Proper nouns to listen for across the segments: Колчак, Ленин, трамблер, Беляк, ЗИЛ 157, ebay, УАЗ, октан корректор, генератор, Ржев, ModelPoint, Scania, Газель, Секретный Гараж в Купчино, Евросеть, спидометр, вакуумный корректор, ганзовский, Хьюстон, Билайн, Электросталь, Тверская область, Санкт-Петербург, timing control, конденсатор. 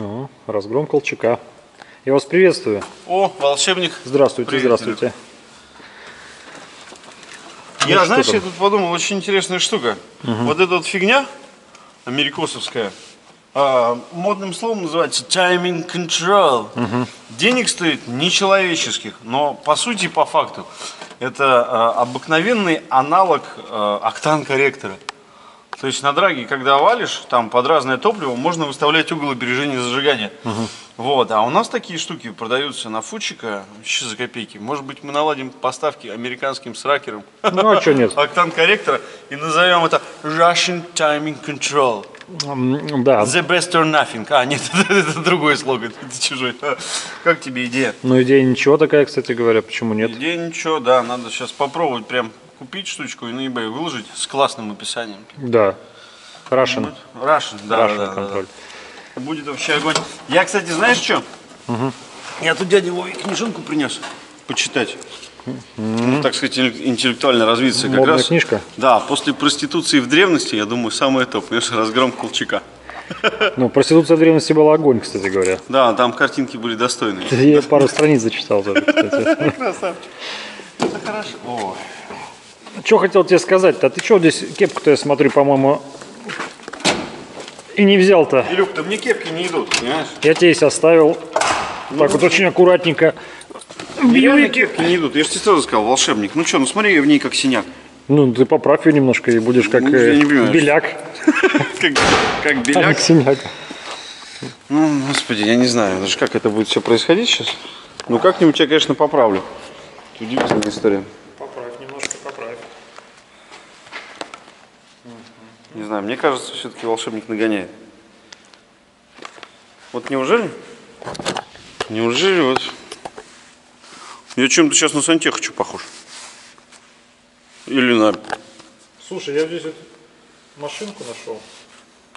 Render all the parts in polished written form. О, разгром Колчака. Я вас приветствую. О, волшебник. Здравствуйте, здравствуйте. Я, знаешь, я тут подумал, очень интересная штука. Угу. Вот эта вот фигня америкосовская, модным словом называется timing control. Угу. Денег стоит нечеловеческих, но по сути и по факту это обыкновенный аналог октан корректора. То есть на драге, когда валишь, там под разное топливо можно выставлять угол опережения зажигания. Угу. Вот, а у нас такие штуки продаются на футчика еще за копейки. Может быть, мы наладим поставки американским сракером. Ну а что нет? Октан корректора и назовем это Russian Timing Control. Да. The best or nothing. А, нет, это другой слоган, это чужой. Как тебе идея? Ну, идея ничего такая, кстати говоря, почему нет? Идея ничего, да, надо сейчас попробовать прям. Купить штучку и на ebay выложить с классным описанием. Да. Russian. Russian, да. Russian контроль. Да. Будет вообще огонь. Я, кстати, знаешь что? Угу. Я тут дядя Вове книжонку принес почитать. Ну, так сказать, интеллектуально развиться. Как модная раз. Книжка? Да, после проституции в древности, я думаю, самое то, понимаешь, разгром Колчака. Ну, проституция в древности была огонь, кстати говоря. Да, там картинки были достойные. Я пару страниц зачитал тоже, кстати. Красавчик. Это хорошо. Что хотел тебе сказать-то? А ты что здесь кепку-то, я смотрю, по-моему, и не взял-то? Илюк-то мне кепки не идут, понимаешь? Я тебе их оставил. Ну, так вот очень аккуратненько. Мне кепки не идут. Я же тебе сразу сказал, волшебник. Ну что, ну смотри, я в ней как синяк. Ну, ты поправь ее немножко и будешь как Беляк. Как Беляк? Как синяк. Ну, господи, я не знаю даже, как это будет все происходить сейчас. Ну, как-нибудь я, конечно, поправлю. Удивительная история. Не знаю, мне кажется, все-таки волшебник нагоняет. Вот неужели? Неужели вот... Я чем-то сейчас на сантехачу похож. Или на... Слушай, я здесь вот машинку нашел.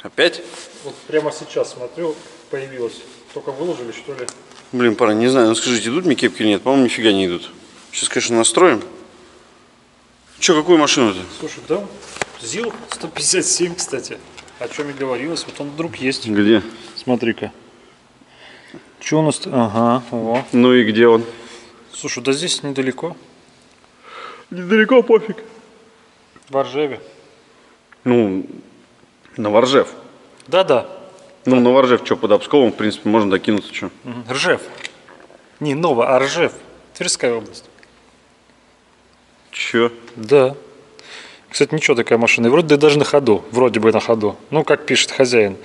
Опять? Вот прямо сейчас смотрю, появилась. Только выложили, что ли? Блин, парень, не знаю, ну скажите, идут мне кепки или нет? По-моему, нифига не идут. Сейчас, конечно, настроим. Че, какую машину-то? Слушай, да... ЗИЛ 157, кстати, о чем и говорилось. Вот он вдруг есть. Где? Смотри-ка. Че у нас? Ага, во. Ну и где он? Слушай, да здесь недалеко. Недалеко, пофиг. Во Ржеве. Ну, на Ржев. Да-да. Ну, да. На Ржев, что, под Обсковом, в принципе, можно докинуться, что. Ржев. Не Ново, а Ржев. Тверская область. Че? Да. Кстати, ничего такая машина. И вроде да, даже на ходу. Вроде бы на ходу. Ну, как пишет хозяин.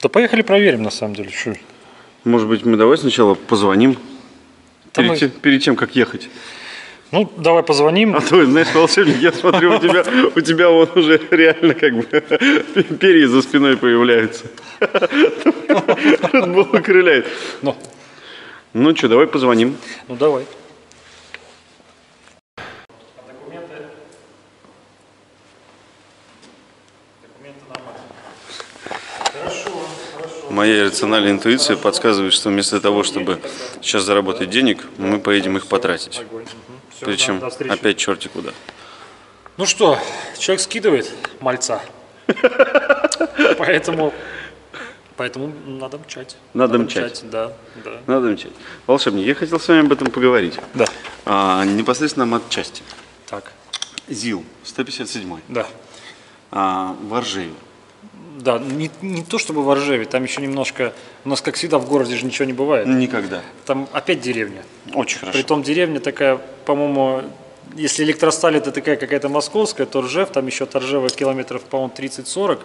Да поехали проверим, на самом деле. Чуть. Может быть, мы давай сначала позвоним. Перед тем, как ехать. Ну, давай позвоним. А то, знаешь, волшебник, я смотрю, у тебя вот уже реально как бы перья за спиной появляются. Было крыляет. Ну, что, давай позвоним. Ну, давай. Моя иррациональная интуиция подсказывает, что вместо того, чтобы сейчас заработать денег, мы поедем их потратить. Причем опять черти куда. Ну что, человек скидывает мальца. Поэтому надо мчать. Надо мчать. Да. Надо мчать. Волшебник, я хотел с вами об этом поговорить. Да. Непосредственно о матчасти. Так. ЗИЛ 157. Да. Во Ржеве. Да, не то чтобы во Ржеве, там еще немножко, у нас как всегда в городе же ничего не бывает. Никогда. Там опять деревня. Очень хорошо. Притом деревня такая, по-моему, если Электросталь это такая какая-то московская, то Ржев, там еще от Ржева километров, по-моему, 30-40.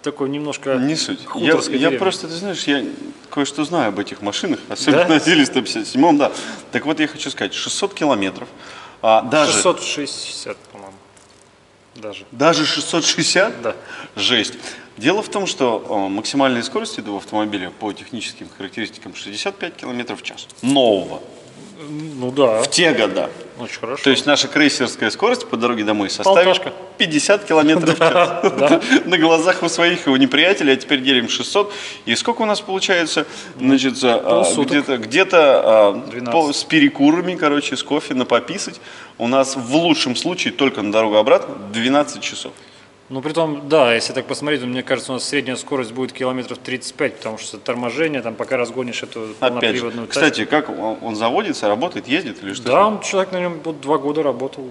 Такой немножко... Не суть. Я просто, ты знаешь, я кое-что знаю об этих машинах, особенно на ЗИЛе 157, да. Так вот я хочу сказать, 600 километров, даже... 660, по-моему. Даже 660? Да. Жесть. Дело в том, что максимальная скорость этого автомобиля по техническим характеристикам 65 км в час. Нового. Ну да. В те года. Очень хорошо. То есть наша крейсерская скорость по дороге домой составила 50 километров в час. На глазах у своих его неприятелей, а теперь делим 600. И сколько у нас получается? Значит, где-то с перекурами, короче, с кофе на пописать. У нас в лучшем случае только на дорогу обратно 12 часов. Ну, притом, да, если так посмотреть, то, мне кажется, у нас средняя скорость будет километров 35, потому что торможение, там, пока разгонишь эту полноприводную. Кстати, как он заводится, работает, ездит или что? Да, он, человек на нем 2 года работал.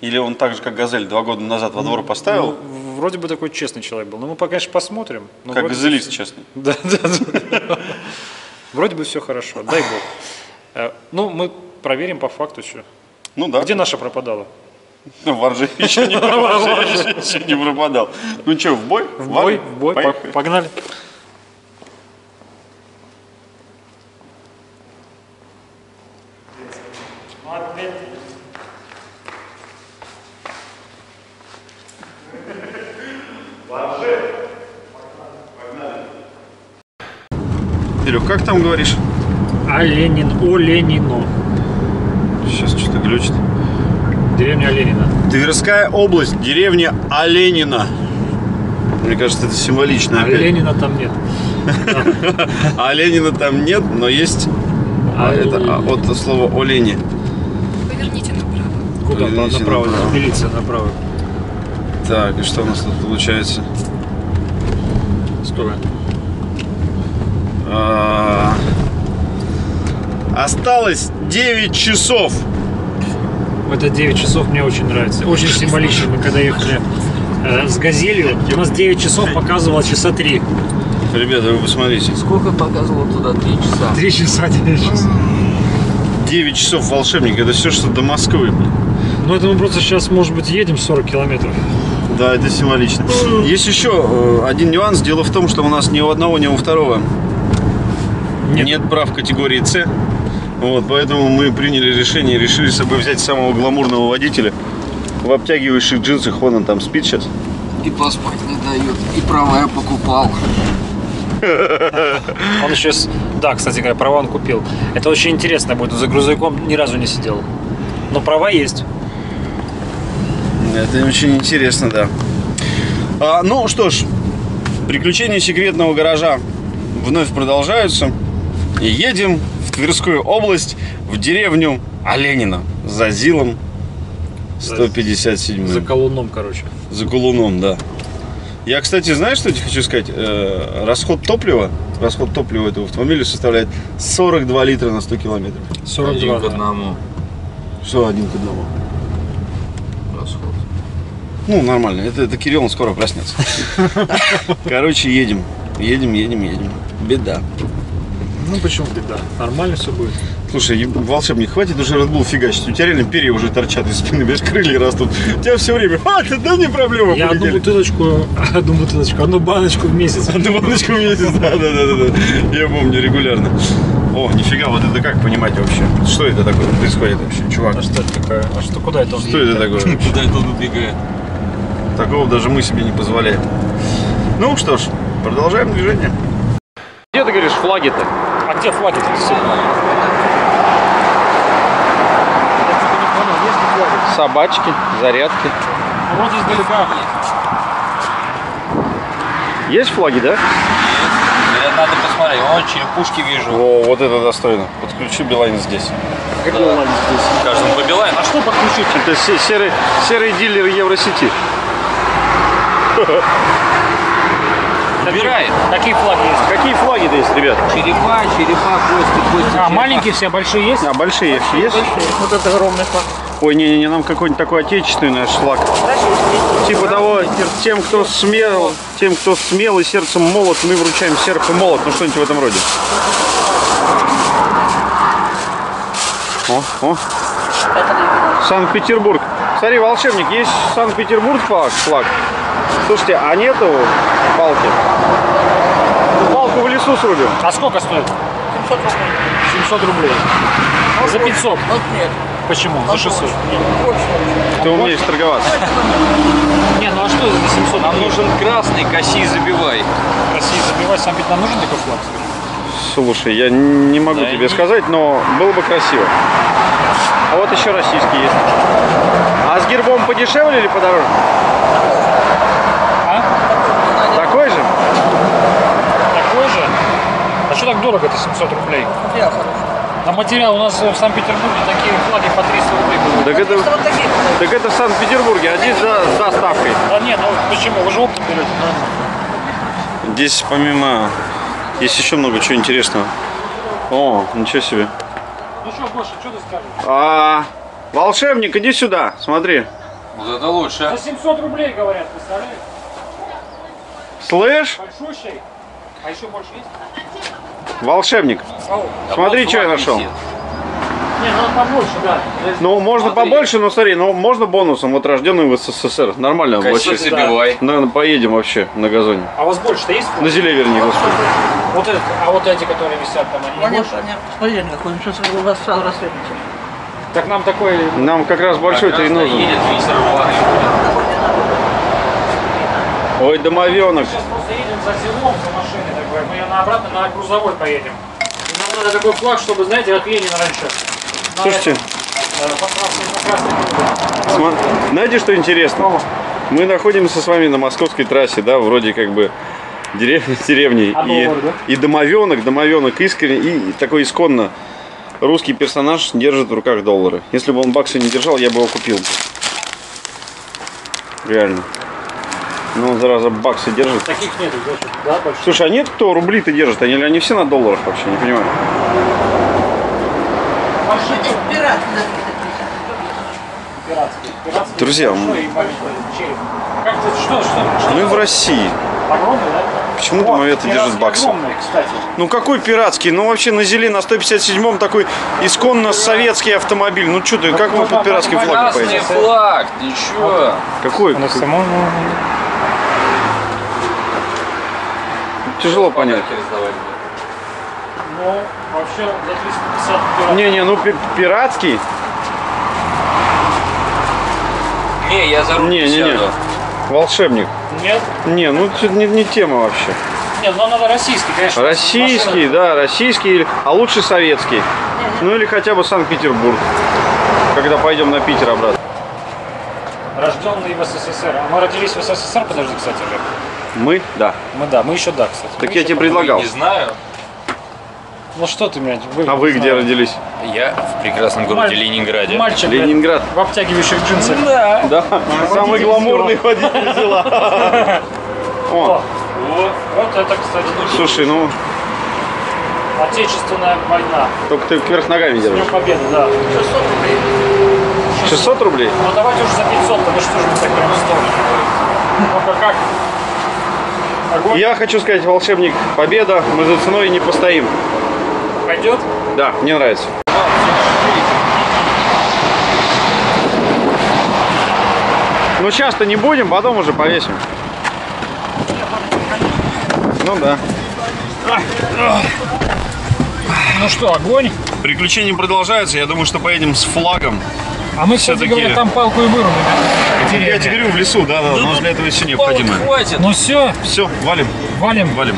Или он так же, как «Газель», 2 года назад во двор поставил? Ну, вроде бы такой честный человек был. Но мы, конечно, посмотрим. Но как «Газелист» честный. Да, да. Вроде бы все хорошо, дай бог. Ну, мы проверим по факту еще. Ну да. Где наша пропадала? Ну, в Ржеве еще не пропадал. Ну что, в бой? В бой, в бой, погнали. Серег, как там говоришь? Оленино. Сейчас что-то глючит. Деревня Оленина. Тверская область, деревня Оленина. Мне кажется, это символично. Оленина там нет. Оленина там нет, но есть от слова олени. Поверните направо. Куда? Направо. Милиция направо. Так, и что у нас тут получается? Сколько? Осталось 9 часов. Это 9 часов мне очень нравится. Очень символично. Мы когда ехали с «Газелью», у нас 9 часов показывало часа 3. Ребята, вы посмотрите. Сколько показывало туда? 3 часа. 3 часа, 9 часов. 9 часов, волшебник. Это все, что до Москвы. Ну, это мы просто сейчас, может быть, едем 40 километров. Да, это символично. Есть еще один нюанс. Дело в том, что у нас ни у одного, ни у второго нет прав категории «С». Вот, поэтому мы приняли решение, решили с собой взять самого гламурного водителя в обтягивающих джинсах, он там спит сейчас. И поспать не дает, и права я покупал. Он еще, да, кстати, права он купил. Это очень интересно будет, за грузовиком ни разу не сидел. Но права есть. Это очень интересно, да. Ну что ж, приключения секретного гаража вновь продолжаются. И едем в Тверскую область, в деревню Оленина, за ЗИЛом 157. За колуном, короче. За колуном, да. Я, кстати, знаешь, что я тебе хочу сказать? Расход топлива этого автомобиля составляет 42 литра на 100 километров. 42 один к одному. Что один к одному? Расход. Ну, нормально. Это Кирилл, он скоро проснется. Короче, едем. Едем. Беда. Ну почему беда? Нормально все будет. Слушай, волшебник, хватит уже Red Bull фигачить. У тебя реально перья уже торчат из спины, без крылья растут. У тебя все время. А, да не проблема. Я одну баночку в месяц. Одну баночку в месяц, да. Я помню регулярно. О, нифига, вот это как понимать вообще? Что это такое происходит вообще, чувак? А что это такое? А что, куда это он? Что это такое? Куда это он убегает? Такого даже мы себе не позволяем. Ну что ж, продолжаем движение. Где ты говоришь флаги-то? А где флаги-то? Собачки, зарядки. Вроде издалека. Есть флаги, да? Есть. Надо посмотреть. Вон через пушки вижу. О, вот это достойно. Подключу билайн здесь. Как билайн здесь? Каждому по билайн. А что подключить? Это серый дилер Евросети. Убирает. Какие флаги есть? Какие флаги-то есть, ребят? Черепа, кости. А, черепа. Маленькие все, большие есть? А, большие есть. Вот это огромный флаг. Ой, не-не-не, нам какой-нибудь такой отечественный наш флаг. Да, типа того, тем, кто смел и сердцем молот, мы вручаем серп и молот. Ну, что-нибудь в этом роде. О. Санкт-Петербург. Смотри, волшебник, есть Санкт-Петербург флаг. Слушайте, а нету палки? Ну, палку в лесу срубим. А сколько стоит? 700 рублей. А за 500? Нет. Почему? За 600. Ты умеешь торговаться. Не, ну а что за 700? Нам нужен красный, коси забивай. Коси забивай, сам ведь нам нужен такой флаг? Слушай, я не могу тебе сказать, но было бы красиво. А вот еще российский есть. А с гербом подешевле или подороже? А? Такой же? Такой же? А что так дорого-то, 700 рублей? На материал у нас в Санкт-Петербурге такие флаги по 300 рублей будут. Так это в Санкт-Петербурге, а здесь за доставкой. Да нет, ну почему? Вы же оптом берете, да? Здесь помимо... Есть еще много чего интересного. О, ничего себе. Ну что, Гоша, что ты скажешь? Волшебник, иди сюда, смотри. Вот это лучше. За 700 рублей, говорят, представляешь? Слышь? Большущий. А еще больше есть? Волшебник. Смотри, что я нашел. Не, ну побольше, да. Ну, можно побольше, но смотри, ну можно бонусом. Вот рожденный в СССР. Нормально. Наверное, поедем вообще на газоне. А у вас больше-то есть? На зеле, вернее, господи. Вот этот, а вот эти, которые висят там, они больше? Смотри, какой, сейчас у вас сразу рассветится. Так нам такой... Нам как раз большой-то и нужен. Ой, домовенок. Сейчас просто едем за селом, за машиной такой. Мы обратно на грузовой поедем. И нам надо такой флаг, чтобы, знаете, как Ленин раньше. Слушайте. Знаете, что интересно? Мы находимся с вами на московской трассе, да, вроде как бы деревня с деревней. И домовенок искренне, и такой исконно русский персонаж держит в руках доллары. Если бы он баксы не держал, я бы его купил. Реально. Ну, зараза, баксы держит. Таких нет, да, больше. Слушай, а нет, кто рубли-то держит? Они все на долларах вообще, не понимаю. Друзья, мы в России. Огромный, да? Почему домовед держит баксы? Огромный, ну какой пиратский? Ну вообще на Зиле, на 157-м такой исконно советский автомобиль. Ну что ты, как вы под пиратским флагом поедете? Красный флаг, ничего. Какой? Тяжело понять. Ну, вообще за 350. Не-не, ну пиратский. Не, я за руль не сяду. Волшебник. Нет? Не, ну это не тема вообще. Нет, ну надо российский, конечно. Российский, да, российский, а лучше советский. Ну или хотя бы Санкт-Петербург, когда пойдем на Питер обратно. Рожденные в СССР. А мы родились в СССР, подожди, кстати, Ржев. Мы? Да. Мы, да, мы еще, да, кстати. Так мы я тебе предлагал. Я не знаю. Ну что ты меня... А вы где родились? Я в прекрасном городе Ленинграде. Мальчик, Ленинград. В обтягивающих джинсах. Да. Да. Самый гламурный водитель взяла. Вот это, кстати. Слушай, ну... Отечественная война. Только ты вверх ногами держишь. Победа, да. 600 рублей. 600 рублей? Ну давайте уже за 500, потому что же мы так прямо стоим. Ну как? Огонь. Я хочу сказать, волшебник, победа, мы за ценой не постоим. Пойдет? Да, мне нравится. Ну сейчас-то не будем, потом уже повесим. Ну да. Ну что, огонь? Приключения продолжаются, я думаю, что поедем с флагом. А мы все-таки говорим, там палку и вырубим. Я тебе говорю, в лесу, да, но для этого все необходимо. Хватит. Ну все. Все, валим. Валим. Валим.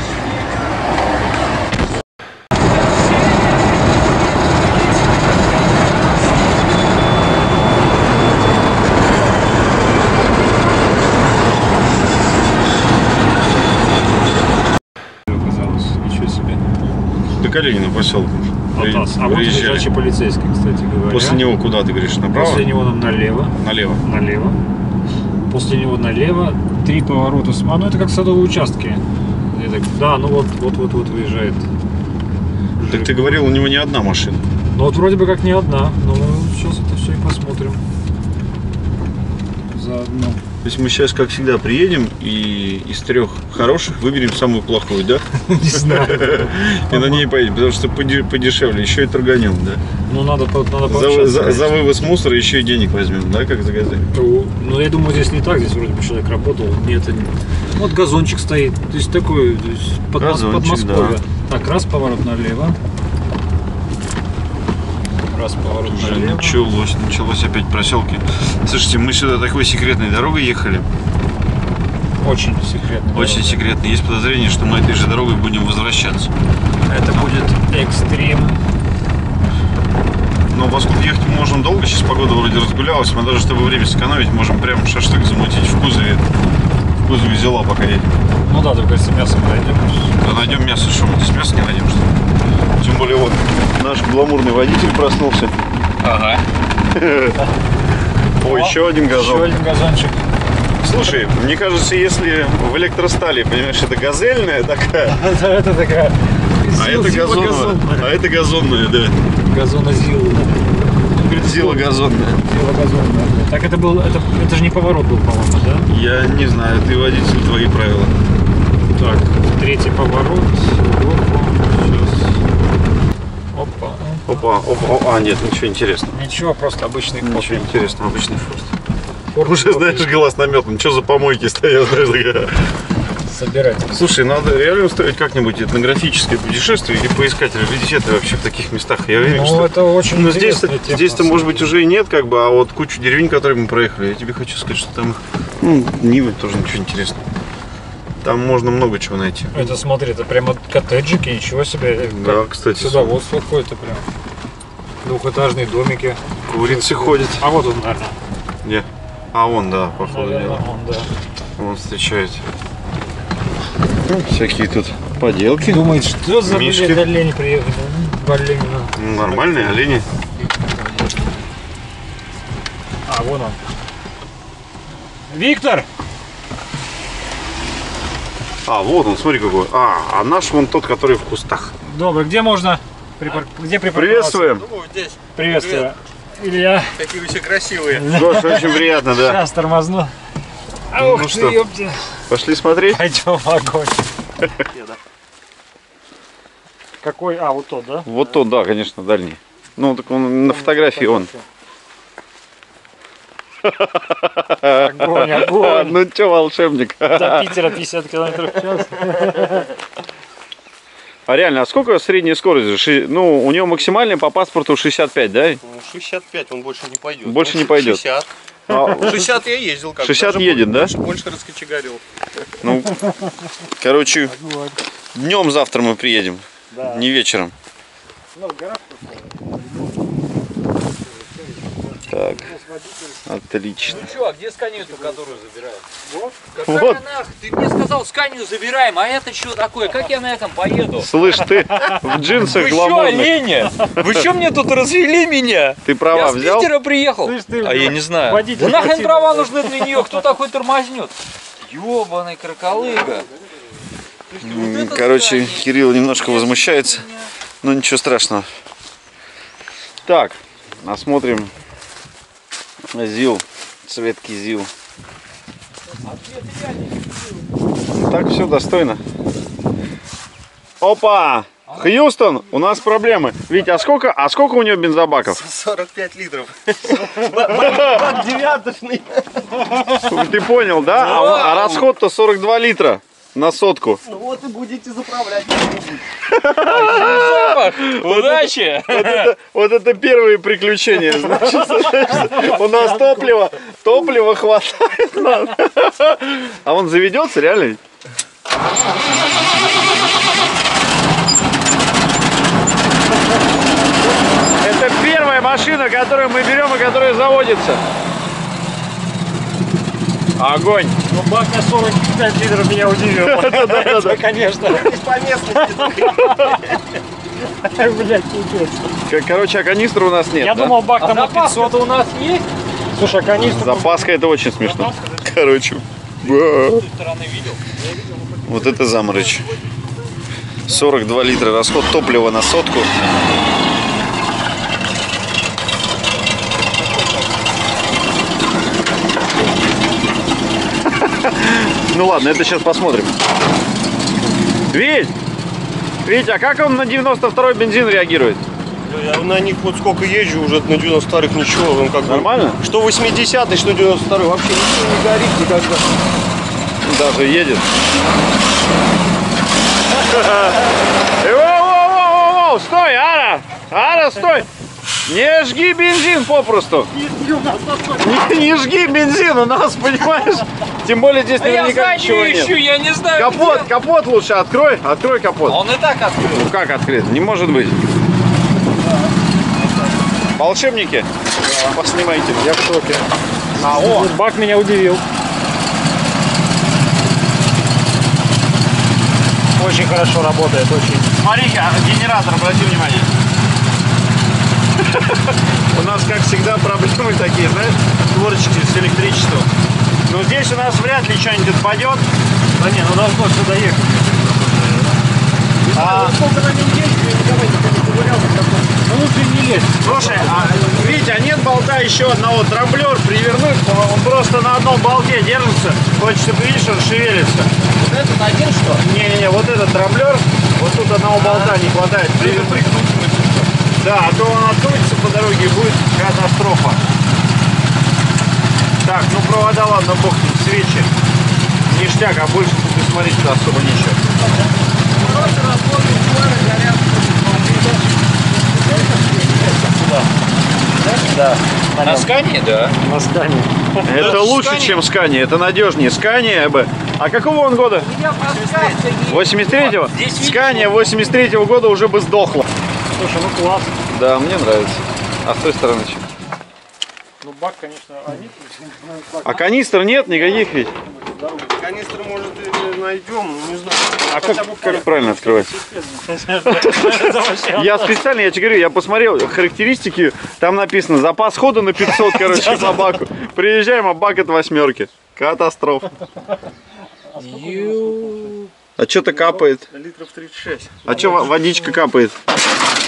Оказалось, ничего себе. До Коленина поселка. А вот лежачий полицейский, кстати говоря. После него куда ты говоришь? Направо? После него нам налево. Налево. Налево. После него налево. 3 поворота. А ну это как садовые участки. Так, да, ну вот выезжает. Так ты говорил, у него не одна машина. Ну вот вроде бы как не одна. Но сейчас это все и посмотрим. Заодно. То есть мы сейчас, как всегда, приедем и из 3 хороших выберем самую плохую, да? Не знаю. И на ней поедем, потому что подешевле, еще и торганем, да? Ну, надо пообщаться. За вывоз мусора еще и денег возьмем, да, как за газель? Ну, я думаю, здесь не так, здесь вроде бы человек работал. Нет, вот газончик стоит, то есть такой, под Подмосковье. Так, раз поворот налево. Началось опять проселки. Слушайте, мы сюда такой секретной дорогой ехали. Очень секретный. Очень секретный. Есть подозрение, что мы этой же дорогой будем возвращаться. Это будет экстрим. Но поскольку ехать мы можем долго, сейчас погода вроде разгулялась, мы даже, чтобы время сэкономить, можем прям шашлык замутить в кузове. В кузове взяла, пока едем. Ну да, только если мясо найдем. Да найдем мясо, что мы здесь мясо не найдем, что ли? Тем более вот наш гламурный водитель проснулся. Ага. О, еще один газон. Еще один газончик. Слушай, мне кажется, если в Электростале, понимаешь, это газельная такая. Это такая. А это газонная. А это газонная, да. Газона-зила. Зила газонная. Зила газонная. Так это был, это же не поворот был, по-моему, да? Я не знаю, ты водитель, твои правила. Так, третий поворот. Опа. Опа, опа, опа. А, нет, ничего интересного. Ничего, просто обычный форт. Ничего интересного, обычный форт. Уже, знаешь, глаз наметан, что за помойки стоят, знаешь, собирать. Слушай, надо реально устроить как-нибудь этнографическое путешествие или поискать раритеты вообще в таких местах. Я уверен, ну, что... это очень но интересная здесь, тема. Здесь-то, может быть, уже и нет, как бы, а вот кучу деревень, которые мы проехали, я тебе хочу сказать, что там их... Ну, Нивы тоже ничего интересного. Там можно много чего найти. Это, смотри, это прямо коттеджики, ничего себе. Да, кстати. Сюда вот какой-то прям. Двухэтажные домики. Курицы ходят. А вот он, наверное. Нет. А он, да, походу. Наверное, он, да. Он встречает. Всякие тут поделки. Думает, что за мишки. Олени приехали. Ну, нормальные олени. А, вон он. Виктор! А, вот он, смотри какой. А наш вон тот, который в кустах. Добрый, где можно? Где припарковаться? Приветствуем. Приветствую. Илья. Какие вы все красивые. Гоша, очень приятно, да. Сейчас тормозну. Ну, ух ты, ёпте. Пошли смотреть. Пойдем в огонь. Какой? А, вот тот, да? Вот тот, да, конечно, дальний. Ну, так он на фотографии он. Огонь, огонь. Ну чё, волшебник? До Питера 50 километров в час. А реально, а сколько средняя скорость? Ну, у него максимальная по паспорту 65, да? 65, он больше не пойдет. Больше не пойдет. 60. 60 я ездил, как 60 едет, больше, да? Больше раскочегарил. Ну, короче, днем завтра мы приедем, да. Не вечером. Так, отлично. Ну что, а где Сканию-то, которую забираем? Вот. Вот. Ты мне сказал, Сканию забираем, а это что такое? Как я на этом поеду? Слышь, ты в джинсах гламурных. Вы что, олени? Вы что мне тут развели меня? Ты права я взял? Я с Питера приехал. Слышь, ты, а я не знаю. Да нахрен права нужны для нее, кто такой тормознет? Ёбаный кроколыга. Короче, Кирилл немножко возмущается, но ничего страшного. Так, осмотрим. ЗИЛ, цветки ЗИЛ. Так все достойно. Опа! Хьюстон, у нас проблемы. Витя, а сколько у него бензобаков? 45 литров. Бак девяточный. Ты понял, да? А расход-то 42 литра на сотку. Ну вот и будете заправлять. Удачи! Вот это первые приключения. Значит, у нас топлива хватает нам. А он заведется, реально? Это первая машина, которую мы берем и которая заводится. Огонь! Ну, бак на 45 литров меня удивил. Да, конечно. Из поместности. Блять, пипец. Короче, а канистры у нас нет. Я думал, бак там на 500 у нас есть. Слушай, а канистра... Запаска, это очень смешно. Короче. Вот это заморочь. 42 литра расход топлива на сотку. Ну ладно, это сейчас посмотрим. Вить, а как он на 92-й бензин реагирует? Я на них вот сколько езжу, уже на 92-х ничего. Он как нормально? Бы, что 80-й, что 92-й, вообще ничего не горит никогда. Даже едет. Стой, Ара! Ара, стой! Не жги бензин попросту. Не жги бензин у нас, понимаешь? Тем более здесь наверняка ничего нет. Я не знаю. Капот, капот лучше открой. Открой капот. Он и так открыт. Ну как открыт? Не может быть. Волшебники? Поснимайте. Я в шоке. А, о, бак меня удивил. Очень хорошо работает, очень. Смотри, генератор, обрати внимание. У нас, как всегда, проблемы такие, знаешь, творческие с электричеством. Но здесь у нас вряд ли что-нибудь отпадет. Да не, ну должно сюда ехать. Сколько на нем есть, давайте ну лучше не лезть. Слушай, Витя, нет болта еще одного? Трамблер привернуть, он просто на одном болте держится. Хочется, видишь, он шевелится. Вот этот один, что? Не-не-не, вот этот трамблер, вот тут одного болта не хватает. Привернуть. Да, а то он отдуется по дороге, будет катастрофа. Так, ну провода, ладно, бог тут, свечи. Ништяк, а больше тут и смотреть-то особо нечего. Да. На Scania, да. На Scania. Это лучше, чем Scania, это надежнее. Scania ebay. А какого он года? 83-го? Scania 83-го года уже бы сдохла. Слушай, ну класс. Да, мне нравится. А с той стороны чем? Ну бак, конечно, а канистр нет никаких ведь? Канистры, может, и найдем, не знаю. А как правильно открывать? Я специально, я тебе говорю, я посмотрел характеристики, там написано запас хода на 500, короче, по баку. Приезжаем, а бак от 8-ки. Катастрофа. А что-то капает. Литров 36. А что водичка капает?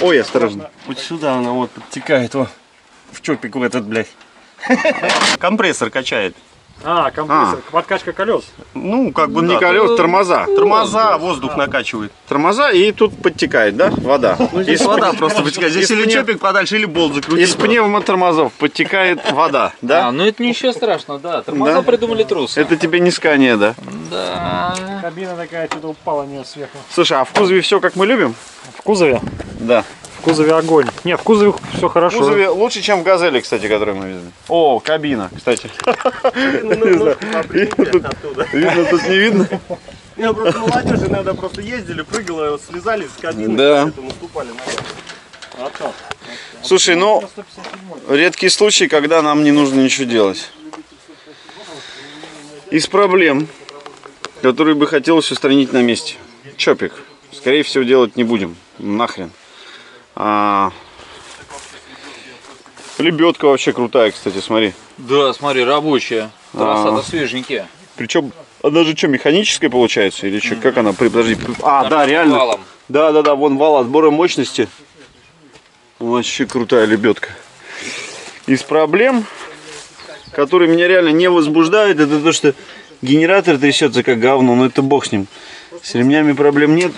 Ой, осторожно. Вот сюда она вот подтекает, вот. В чопик в этот, блядь. Компрессор качает. А, компрессор, подкачка колес. Ну, как бы не колес, тормоза. Тормоза, воздух накачивает. Тормоза, и тут подтекает, да, вода. Здесь вода просто подтекает. Здесь или чопик подальше, или болт закрутить. Из пневмотормозов подтекает вода, да? А, ну это ничего страшного, да. Тормоза придумали трусы. Это тебе не Scania, да? Да. Кабина такая, что-то упала не сверху. Слушай, а в кузове все как мы любим? В кузове? Да. В кузове огонь. Нет, в кузове все хорошо. В кузове лучше, чем в газели, кстати, которую мы видели. О, кабина, кстати. Видно, тут не видно. Я просто молодежь, иногда просто ездили, прыгала, слезали с кабины, поэтому уступали наверх. Слушай, ну, редкий случай, когда нам не нужно ничего делать. Из проблем, которые бы хотелось устранить на месте. Чопик. Скорее всего, делать не будем. Нахрен. Лебедка вообще крутая, кстати, смотри. Да, смотри, рабочая. Красота, свеженькая. Причем она же что, механическая получается? Или что, как она? Подожди. А, да, реально. Да, вон вал отбора мощности. Вообще крутая лебедка. Из проблем, которые меня реально не возбуждают, это то, что генератор трясется как говно, но это бог с ним. С ремнями проблем нет.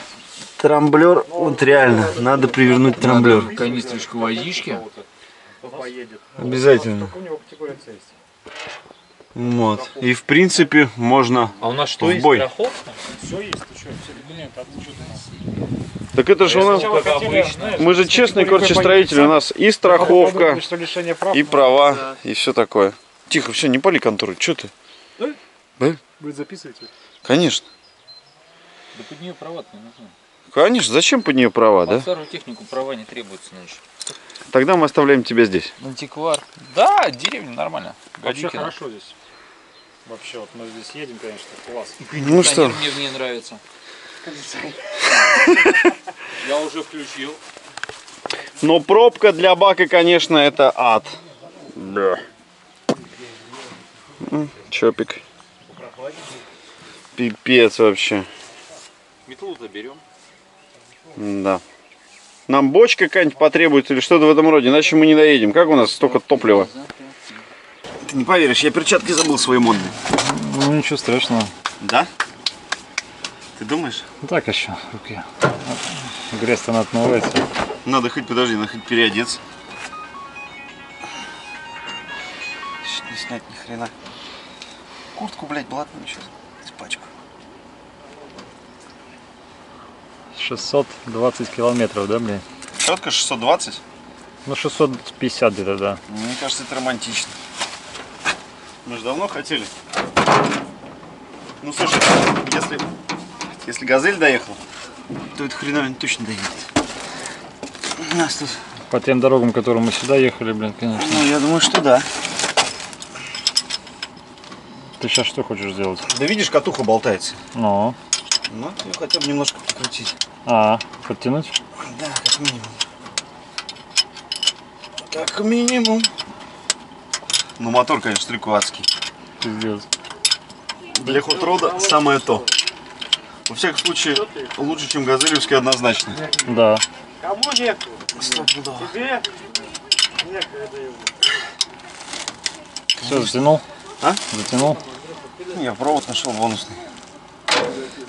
Трамблер, вот реально, надо привернуть трамблер. Надо канистрочку водички. Обязательно. Вот. И в принципе можно. А у нас что, есть страховка? Все есть, что? Так это же у нас, мы же честные корчестроители, у нас и страховка, и права, и все такое. Тихо, все, не пали контору, что ты? Да? Будет записывать? Конечно. Да под нее права-то не нужны. Конечно, зачем под нее права, да? Под старую технику права не требуется, значит. Тогда мы оставляем тебя здесь. Антиквар. Да, деревня нормально. Вообще хорошо здесь. Вообще, вот мы здесь едем, конечно, класс. Ну что? Мне в ней нравится. Я уже включил. Но пробка для бака, конечно, это ад. Да. Чопик. Пипец вообще. Метлу заберем. Да. Нам бочка какая-нибудь потребуется или что-то в этом роде, иначе мы не доедем. Как у нас столько топлива? Ты не поверишь, я перчатки забыл свои модные. Ну ничего страшного. Да? Ты думаешь? Ну, так еще, руки. Грязь-то она отмывается. Надо хоть, подожди, надо хоть переодеться. Чуть не снять ни хрена. Куртку, блядь, блатную сейчас испачку. 620 километров, да, блин? Четко 620? На 650 где-то, да. Мне кажется, это романтично. Мы же давно хотели. Ну, слушай, если газель доехал, то это хреновина точно доедет. У нас тут... По тем дорогам, которые мы сюда ехали, блин, конечно. Ну, я думаю, что да. Ты сейчас что хочешь сделать? Да видишь, катуха болтается. Ну. Ну, ее хотя бы немножко подкрутить. Подтянуть? Да, как минимум. Как минимум. Ну, мотор, конечно, стрекуатский. Пиздец. Для хот-рода самое то. Во всяком случае, лучше, чем газелевский, однозначно. Да. Кому некуда? Стопудово. Тебе некогда его. Все, затянул? А? Затянул? Я провод нашел бонусный.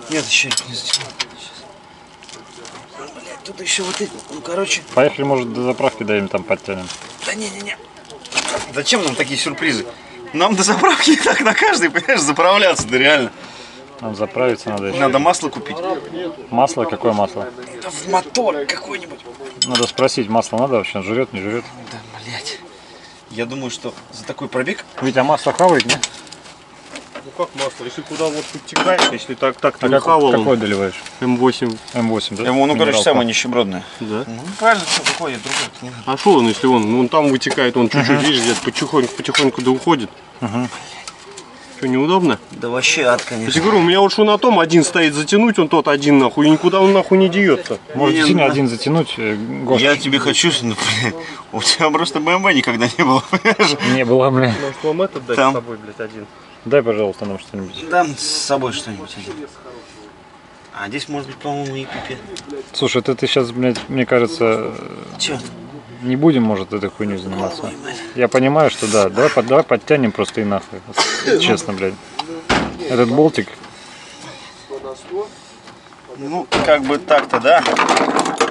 Нет, еще не затянул. Блядь, тут еще вот эти, ну короче. Поехали, может, до заправки доедем, там подтянем. Да не-не-не. Зачем нам такие сюрпризы? Нам до заправки и так на каждый, понимаешь, заправляться, да реально. Нам заправиться надо еще. Надо масло купить. Масло? Какое масло? Это в мотор какой-нибудь. Надо спросить, масло надо вообще, жрет, не жрет? Да, блядь. Я думаю, что за такой пробег... Ведь масло хавает, не? Ну как масло? Если куда вот подтекаешь, если так ты не хавал... Какое доливаешь? М8. М8, да? Ну, короче, самое нищебродное. Да. Ну, правильно, все выходит, другой. А что он, если он там вытекает, он чуть-чуть, видишь, где-то потихоньку да уходит. Что, неудобно? Да вообще ад, конечно. Я говорю, у меня лучше на том один стоит затянуть, он тот один нахуй, и никуда он нахуй не деется. Может, сильно один затянуть, Гош. Я тебе хочу, ну, блядь, у тебя просто БМВ никогда не было, понимаешь? Не было, блядь. Может, вам этот дать с собой, блядь, один? Дай, пожалуйста, нам что-нибудь. Дам с собой что-нибудь один. А здесь, может быть, по-моему, и пипец. Слушай, это ты сейчас, блядь, мне кажется... Че? Не будем, может, этой хуйней заниматься. Я понимаю, что да. Давай подтянем просто и нахуй. Честно, блядь. Этот болтик. Ну, как бы так-то, да.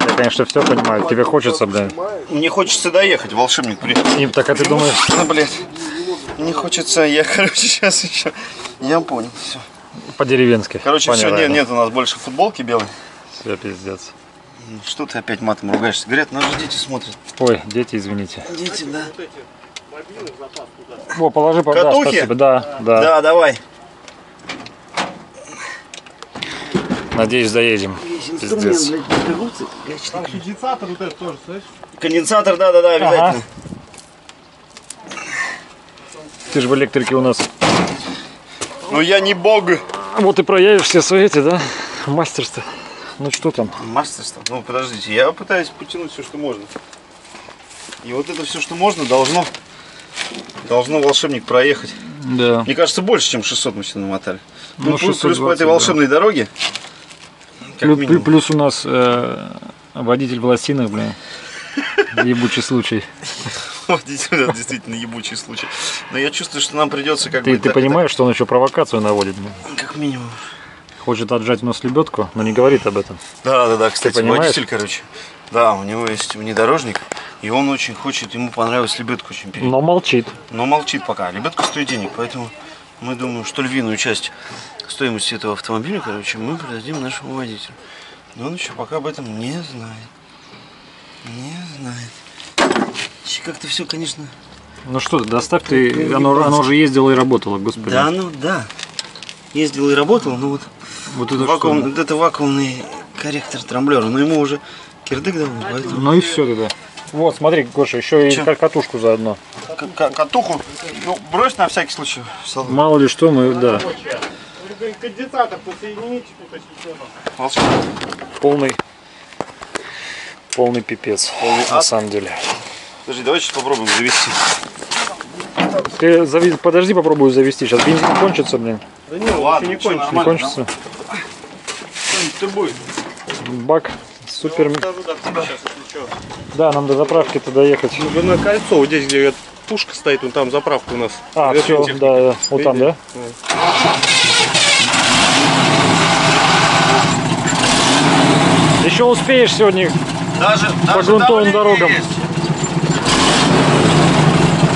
Я, конечно, все понимаю. Тебе хочется, блядь. Мне хочется доехать, волшебник. Им, так, а ты думаешь? Ну, блядь. Мне хочется, я, короче, сейчас еще... Я понял, все. По-деревенски. Короче, все, нет у нас больше футболки белой. Все, пиздец. Что ты опять матом ругаешься? Говорят, нас же дети смотрят. Ой, дети, извините. Дети, да. О, положи, пожалуйста. Катухи? Да, давай. Надеюсь, доедем. Пиздец. Конденсатор вот этот тоже, слышишь? Конденсатор, да, обязательно. Ты же в электрике у нас. Ну я не бог. Вот и проявишь все свои эти, да? Мастерство. Ну что там? Мастерство. Ну подождите, я пытаюсь потянуть все, что можно. И вот это все, что можно, должно волшебник проехать. Да. Мне кажется, больше, чем 600 мы все намотали. Ну, плюс по этой волшебной дороге. Плюс у нас водитель в лосинах, блин. Ебучий случай. Водитель, это действительно ебучий случай. Но я чувствую, что нам придется как бы... Ты понимаешь, что он еще провокацию наводит? Как минимум. Хочет отжать у нас лебедку, но не говорит об этом. Да, кстати, водитель, короче. Да, у него есть внедорожник, и он очень хочет, ему понравилась лебедка очень перед. Но молчит пока. Лебедка стоит денег, поэтому мы думаем, что львиную часть стоимости этого автомобиля, короче, мы продадим нашему водителю. Но он еще пока об этом не знает. Как-то все, конечно... Ну что, доставь ты, оно же ездило и работало, господи. Да, ездило и работало, но вот... Вот это, это вакуумный корректор трамблера, но ему уже кирдык давно. Поэтому... Ну и все тогда. Вот, смотри, Гоша, еще и катушку заодно. Катуху? Ну, брось на всякий случай. Мало ли что, мы, да. Конденсатор подсоединить. Полный пипец, на самом деле. Подожди, давай сейчас попробуем завести. Подожди, попробую завести, сейчас бензин кончится, блин. Да нет, ладно, не кончится. Не кончится. Что-нибудь будет. Бак супер. Да, нам до заправки-то доехать. Ну, на кольцо, вот здесь, где пушка стоит, вон там заправка у нас. А, все, да, вот там, да? Еще успеешь сегодня по грунтовым дорогам.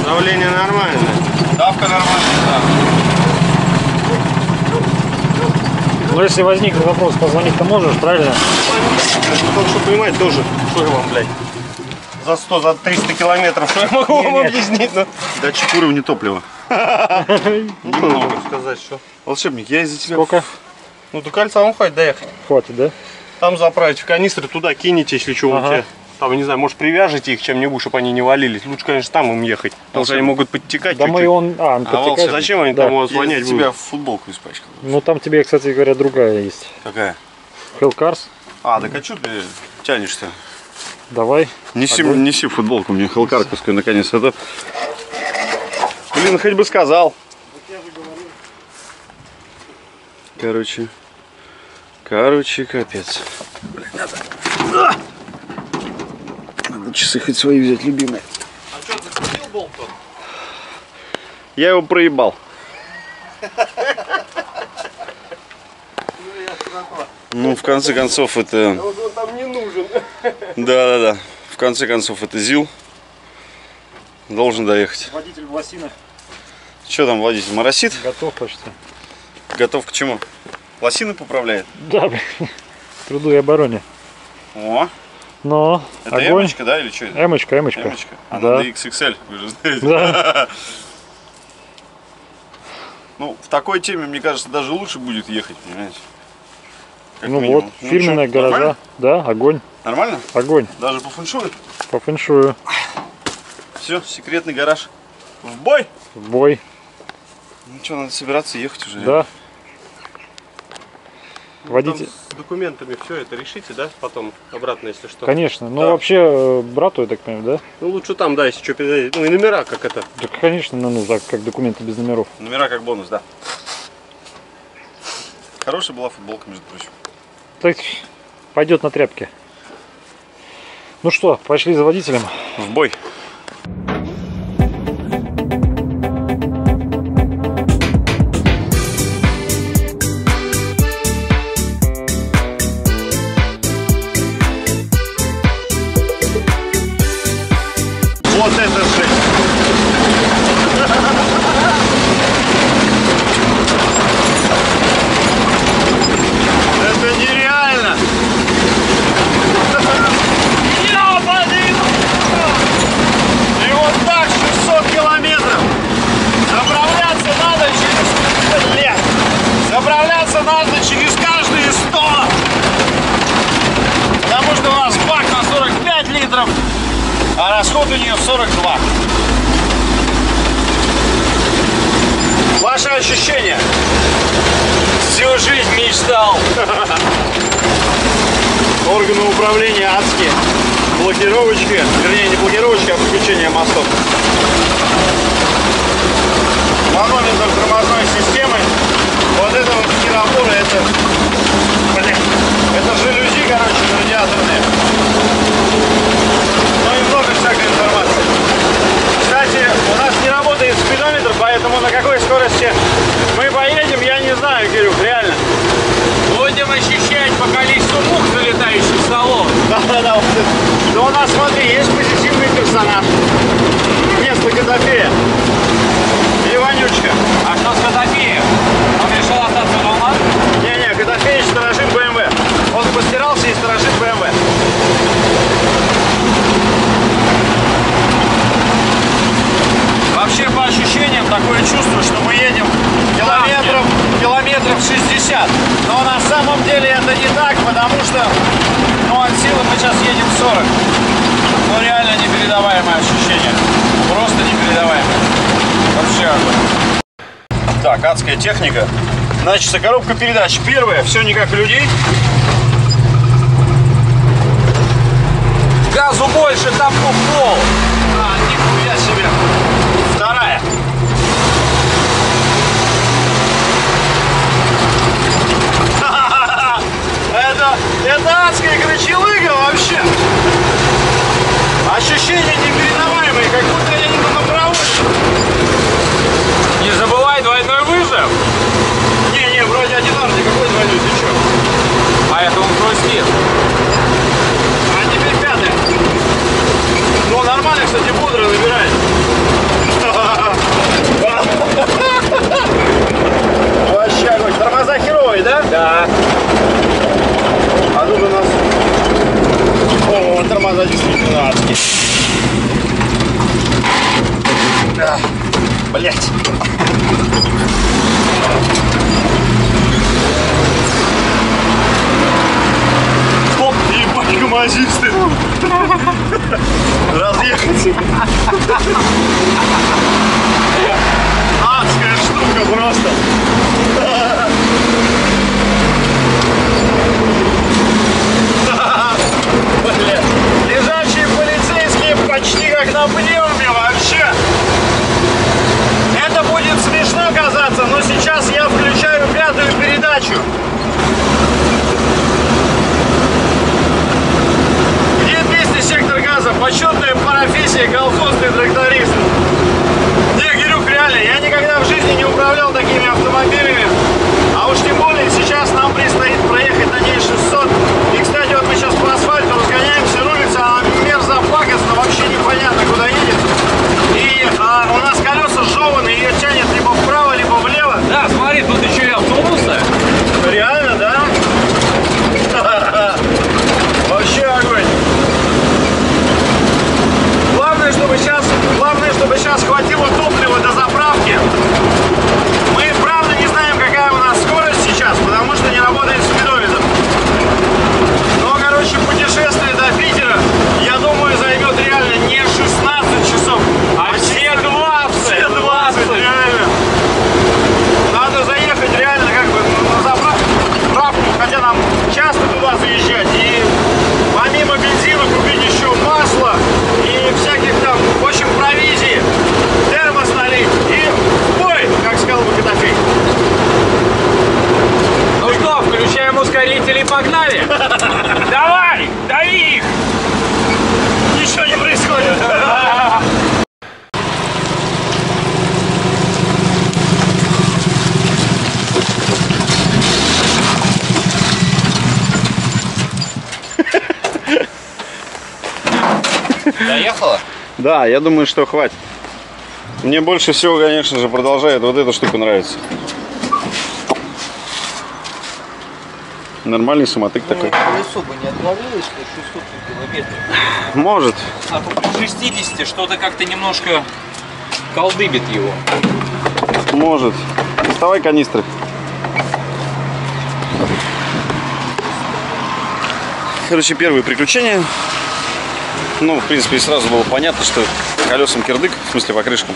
Давление нормальное. Давка нормальная, да. Но если возникнет вопрос, позвонить-то можешь, правильно? Потому что понимать тоже, что я вам, блядь. за 100, за 300 километров, что я могу вам объяснить? Но... Датчик уровня топлива. Немного сказать, что... Волшебник, я из-за тебя... Сколько? Ну, до кольца вам хватит доехать. Хватит, да? Там заправить в канистры, туда кинете, если что, у тебя. Там, не знаю, может, привяжете их чем-нибудь, чтобы они не валились. Лучше, конечно, там им ехать. Потому что они могут подтекать чуть-чуть. Да подтекает. Зачем они там у вас вонять будут? Я тебя в футболку испачкал. Ну, там тебе, кстати говоря, другая есть. Какая? Хелкарс. А, так а что ты тянешься? Давай. Неси футболку мне, хелкарковскую, наконец. Это... Блин, хоть бы сказал. Короче, капец. Блин, надо... Часы хоть свои взять, любимые. А что, ты крутил болт-то? Я его проебал. Ну, в конце концов, это... Он там не нужен. Да-да-да. В конце концов, это ЗИЛ. Должен доехать. Водитель Власина. Что там водитель? Моросит? Готов почти. Готов к чему? Власина поправляет? Да, блин. Труду и обороне. О! Но это огонь. Эмочка, да, или что это? Эмочка, эмочка. Эмочка. Она да. XXL, вы же знаете. Да. Ну, в такой теме, мне кажется, даже лучше будет ехать, понимаете? Как ну минимум. Вот, ну, фирменная гаража. Да, огонь. Нормально? Огонь. Даже по фэншую? По фэншую. Все, секретный гараж. В бой! В бой. Ну что, надо собираться ехать уже. Да. Водитель. С документами все это решите, да, потом обратно, если что. Конечно, но да. Вообще брату, я так понимаю, да? Ну лучше там, да, если что, передадите. Ну и номера как это. Да, конечно, ну, так как документы без номеров. Номера как бонус, да. Хорошая была футболка, между прочим. Так, пойдет на тряпке. Ну что, пошли за водителем. В бой. Органы управления адские, блокировочки, вернее не блокировочки, а включение мостов. Манометр тормозной системы, вот это вот такие наборы, это, блин, это жалюзи, короче, радиаторные. Ну и много всякой информации. Кстати, у нас не работает спидометр, поэтому на какой скорости мы поедем, я не знаю, Кирюх, реально. Будем ощущать по количеству мух, залетающих в столов. Да-да-да. Но у нас, смотри, есть позитивный персонаж. Вместо Котопея. И Ванючка. А что с Котопеем? Он решил остаться дома? Не-не, Котопеич сторожит БМВ. Он постирался и сторожит БМВ. Вообще, по ощущениям, такое чувство, что мы едем километров 60. Но на самом деле это не так, потому что, ну, от силы мы сейчас едем 40. Ну, реально непередаваемое ощущение. Просто непередаваемое. Вообще. Так, адская техника. Значит, коробка передач. Первая, все не как людей. Газу больше, там пол. А, нихуя себе. Вторая. Это адская крычелыга вообще. Ощущения непередаваемые, как будто я еду на проводке. Не забывай двойной вызов. Не-не, вроде одинарный, никакой двойной, ты чё? А это он простит. А теперь пятый. Ну нормально, кстати, бодро набирает. Вообще огонь. Тормоза херовые, да? Да. А тут у нас... О, тормоза действительно адские. массажисты. Разъехать. Адская штука просто. Лежачие полицейские почти как на пневме вообще. Это будет смешно казаться, но сейчас я включаю 5-ю передачу. Почетная профессия колхозный тракторист. Не, Гирюк, реально, я никогда в жизни не управлял такими автомобилями. А уж тем более сейчас нам предстоит проехать на ней 600. И, кстати, вот мы сейчас по асфальту разгоняемся, рулится, а мерзопакостно, вообще непонятно, куда едет. И у нас колеса жеваны, ее тянет либо вправо, либо влево. Да, смотри, тут еще и автобусы. Реально, да? Вообще огонь. Чтобы сейчас хватило топлива до заправки. Мы правда не знаем, какая у нас скорость сейчас, потому что не работает спидометр. Но, короче, путешествие до Питера, я думаю, займет реально не 16 часов, а все 20. Все 20, реально. Надо заехать реально как бы на заправку, хотя нам часто туда заезжать. И помимо бензина купить еще масло и всяких там, в общем, провизии, термос налить и бой, как сказал бы Котофей. Ну что, включаем ускорители и погнали! Давай, дави их! Ничего не происходит! Доехала? Да, я думаю, что хватит. Мне больше всего, конечно же, продолжает вот эта штука нравится. Нормальный самотык такой. Колесо бы не отловилось до 600 километров. Может. А по 60 что-то как-то немножко колдыбит его. Может. Доставай канистры. Короче, первые приключения. Ну, в принципе, сразу было понятно, что колесам кирдык, в смысле покрышкам.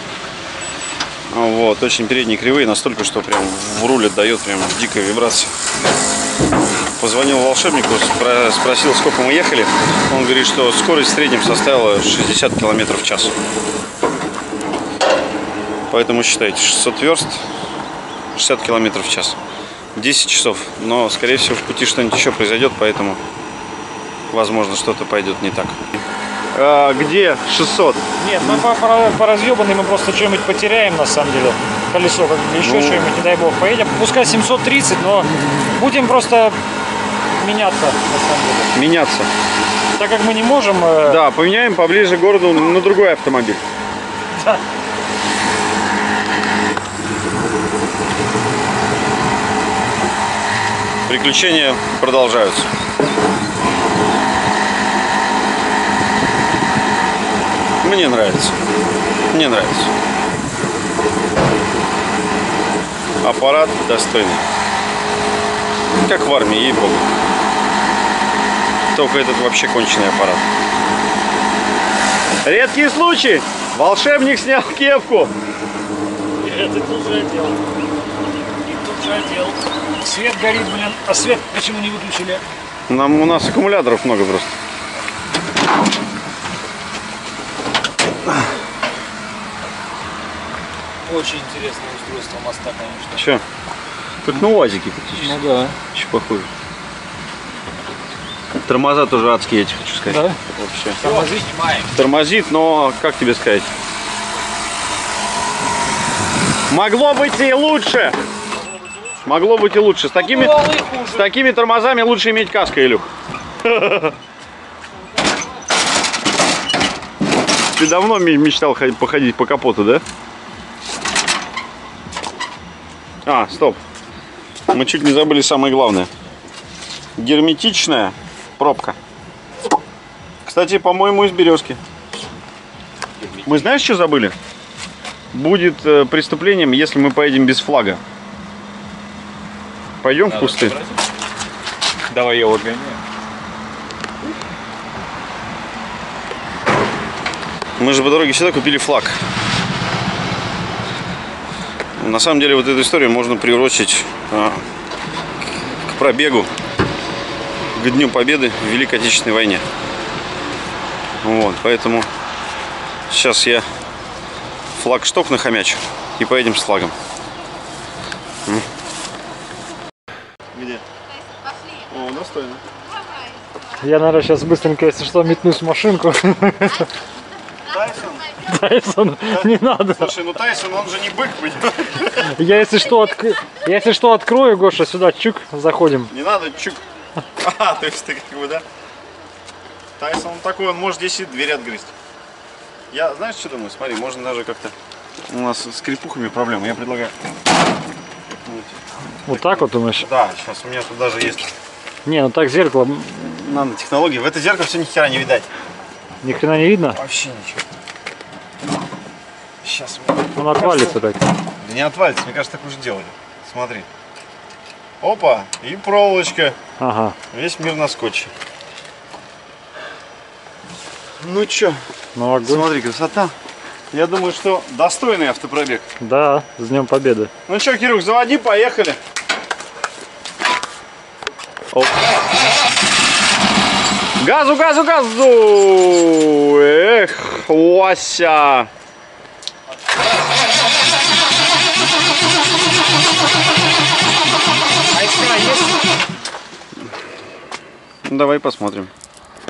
Вот, очень передние кривые, настолько, что прям в руле дает прям дикая вибрация. Позвонил волшебнику, спросил, сколько мы ехали. Он говорит, что скорость в среднем составила 60 км в час. Поэтому считайте, 600 верст, 60 км в час. 10 часов, но, скорее всего, в пути что-нибудь еще произойдет, поэтому, возможно, что-то пойдет не так. Где 600? Нет, мы по разъебанной мы просто что-нибудь потеряем, на самом деле. Колесо, как еще что-нибудь, не дай бог, поедем. Пускай 730, но будем просто меняться, на самом деле. Меняться? Так как мы не можем... Да, поменяем поближе к городу на другой автомобиль. Да. Приключения продолжаются. Мне нравится. Мне нравится. Аппарат достойный. Как в армии, ей-богу. Только этот вообще конченый аппарат. Редкий случай. Волшебник снял кепку. Это тут же отдел. Свет горит, блин. А свет почему не выключили? У нас аккумуляторов много просто. Очень интересное устройство моста, конечно. Че? Как на УАЗике практически. Ну да. Че похоже. Тормоза тоже адские, я тебе хочу сказать. Да? Вообще. Тормозит, тормозит, но как тебе сказать? Могло быть и лучше. Могло быть и лучше. С такими тормозами лучше иметь каску, Илюх. Ты давно мечтал походить по капоту, да? А, стоп. Мы чуть не забыли самое главное. Герметичная пробка. Кстати, по-моему, из березки. Мы знаешь, что забыли? Будет преступлением, если мы поедем без флага. Пойдем в кусты. Давай я вот гоняю. Мы же по дороге сюда купили флаг. На самом деле вот эту историю можно приурочить к пробегу, к Дню Победы в Великой Отечественной войне. Вот, поэтому сейчас я флаг штоп нахомячу и поедем с флагом. Где? О, достойно. Я, наверное, сейчас быстренько, если что, метнусь в машинку. Тайсон, не надо. Слушай, ну Тайсон, он же не бык, понимаешь? Я, если что, открою, Гоша, сюда, чук, заходим. Не надо, чук. А, то есть ты как бы, да? Тайсон, он такой, он может здесь и дверь отгрызть. Я, знаешь, что думаю? Смотри, можно даже как-то... У нас с крепухами проблемы, я предлагаю... Вот так вот, думаешь? Да, сейчас у меня тут даже есть... Не, ну так зеркало... Нанотехнологии. В это зеркало все ни хера не видать. Ни хрена не видно? Вообще ничего. Сейчас. Он отвалится так. Да не отвалится, мне кажется, так уже делали. Смотри. Опа, и проволочка. Ага. Весь мир на скотче. Ну чё? Ну, огонь. Смотри, красота. Я думаю, что достойный автопробег. Да, с Днем Победы. Ну чё, Кирюх, заводи, поехали. Оп. Газу, газу, газу! Эх, Вася! Давай посмотрим.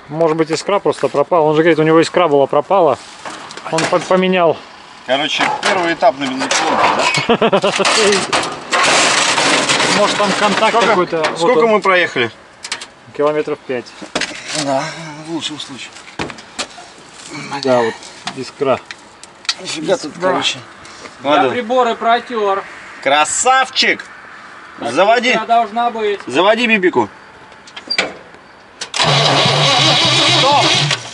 Может быть, искра просто пропала. Он же говорит, у него искра была пропала. Он поменял. Короче, первый этап на бензопилу, да? Может, там контакт какой-то. Сколько мы проехали? Километров 5. Да, в лучшем случае. Да, вот искра. Нифига тут, короче. Я приборы протер. Красавчик! Заводи! Должна быть. Заводи бибику. Стоп!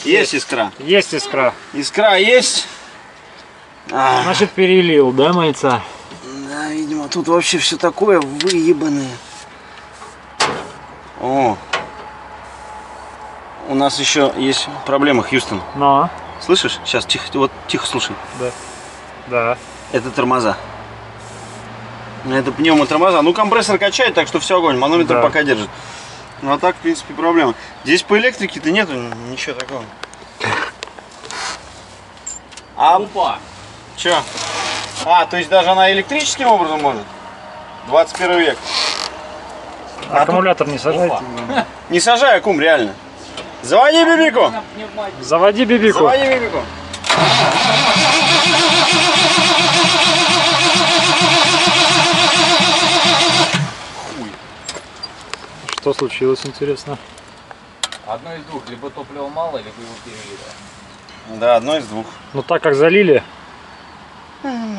Есть искра. Есть искра. Искра есть. Значит, перелил, да, мальца? Да, видимо, тут вообще все такое выебанное. О! У нас еще есть проблема, Хьюстон. Но. Слышишь? Сейчас, тихо, вот тихо слушай. Да. Да. Это тормоза. Это пневмотормоза. Ну, компрессор качает, так что все огонь. Манометр да. Пока держит. Ну, а так, в принципе, проблема. Здесь по электрике-то нету ничего такого. А... Опа! Че? А, то есть даже она электрическим образом может? 21 век. Аккумулятор тут... не сажайте. Опа. Не сажай аккум, реально. Заводи бибику! Заводи бибику! Заводи бибику! Хуй! Что случилось, интересно? Одно из двух, либо топлива мало, либо его перелили. Да, одно из двух. Но так как залили?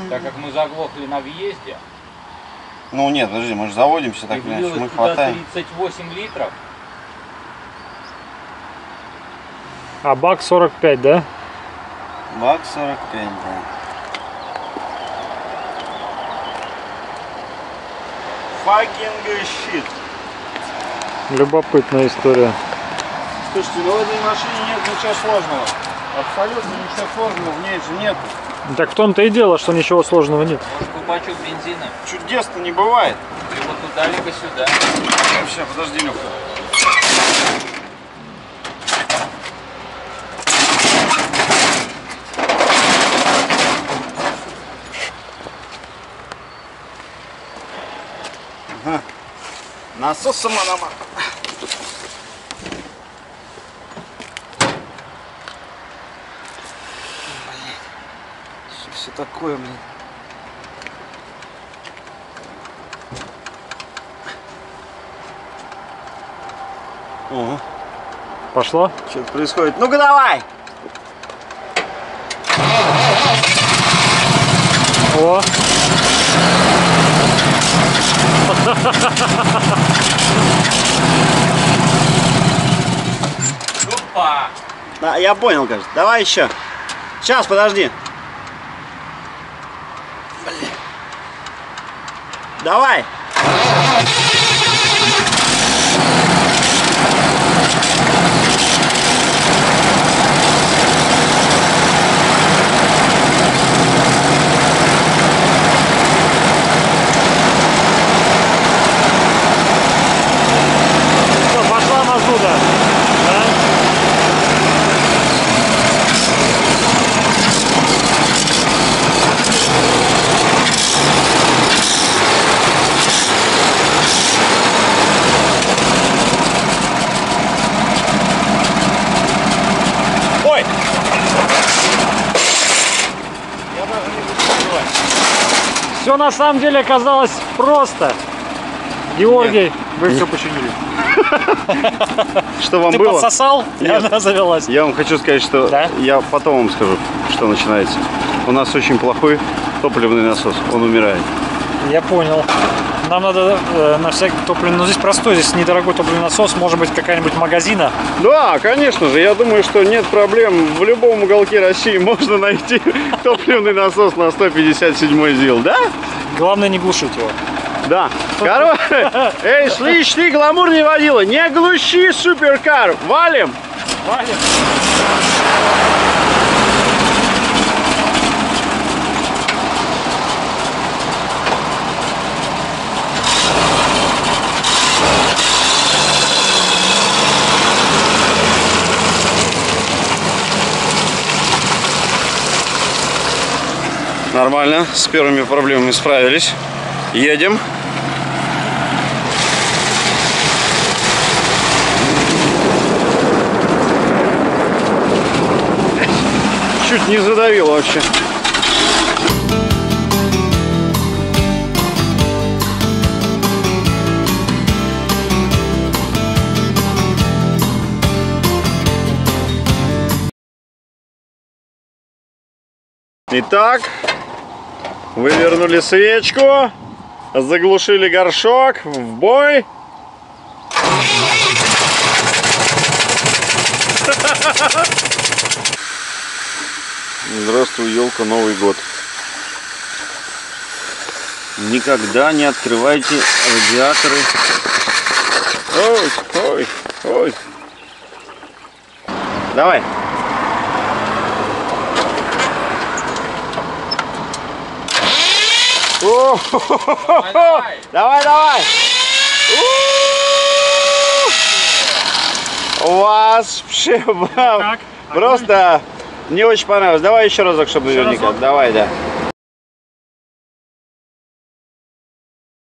Так как мы заглохли на въезде. Ну нет, подожди, мы же заводимся так или иначе, мы хватаем. 38 литров. А бак 45, да? Бак 45, да. Fucking shit. Любопытная история. Слушайте, ну в этой машине нет ничего сложного. Абсолютно ничего сложного в ней же нет. Так в том-то и дело, что ничего сложного нет. Может, купачок бензина? Чудес-то не бывает. Либо туда, либо сюда. Вообще, подожди, Люха. Насос самономат. Что все такое, блин? Ого. Пошло? Что-то происходит. Ну-ка давай! О! Опа! Да, я понял, кажется. Давай еще. Сейчас, подожди. Блин. Давай. Все на самом деле оказалось просто. Георгий, нет, вы все починили. Что вам было? Ты подсосал, и она завелась. Я вам хочу сказать, что я потом вам скажу, что начинается. У нас очень плохой топливный насос, он умирает. Я понял. Нам надо на всякий топливный, но здесь простой, здесь недорогой топливный насос, может быть какая-нибудь магазина. Да, конечно же, я думаю, что нет проблем, в любом уголке России можно найти топливный насос на 157 ЗИЛ, да? Главное не глушить его. Да. Короче, эй, слышь, ты гламурный водила, не глуши суперкар, валим! Валим! Нормально, с первыми проблемами справились. Едем. Чуть не задавил вообще. Итак, вывернули свечку, заглушили горшок, в бой. Здравствуй, елка, Новый год. Никогда не открывайте радиаторы. Ой, ой, ой. Давай. Давай, давай, давай. У вас вообще просто не очень понравилось. Давай еще разок, чтобы наверняка. Давай, да.